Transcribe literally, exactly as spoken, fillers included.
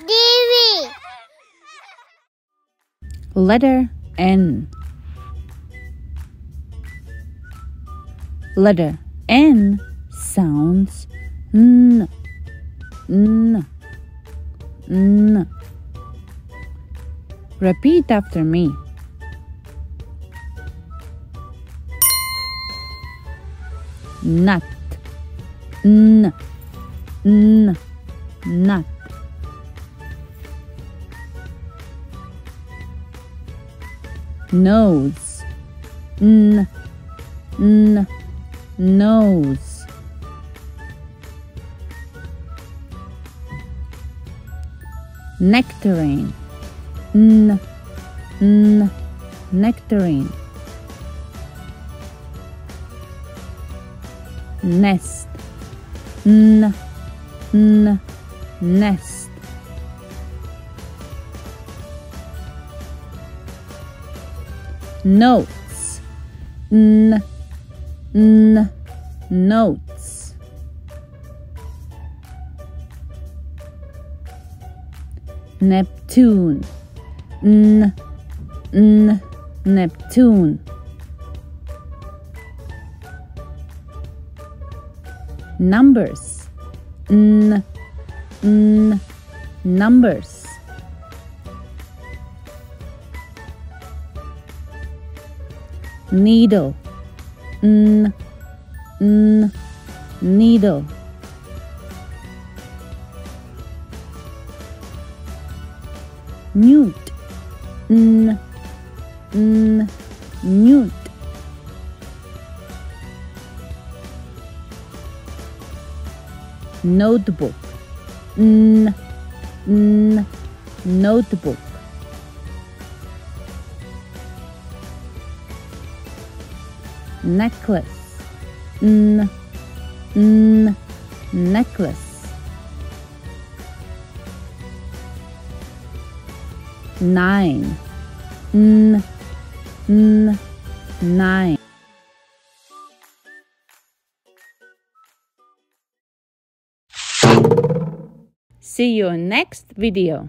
D V. Letter N. Letter N sounds N, N, N. Repeat after me. Nut, N, N, nut. Nose, N, N, nose. Nectarine, N, N, nectarine. Nest, N, N, nest. Notes, N, N, notes. Neptune, N, N, Neptune. Numbers, N, N, numbers. Needle, N, N, needle. Newt, N, N, newt. Notebook, N, N, notebook. Necklace, N, N, necklace. Nine, N, N, nine. See you in next video.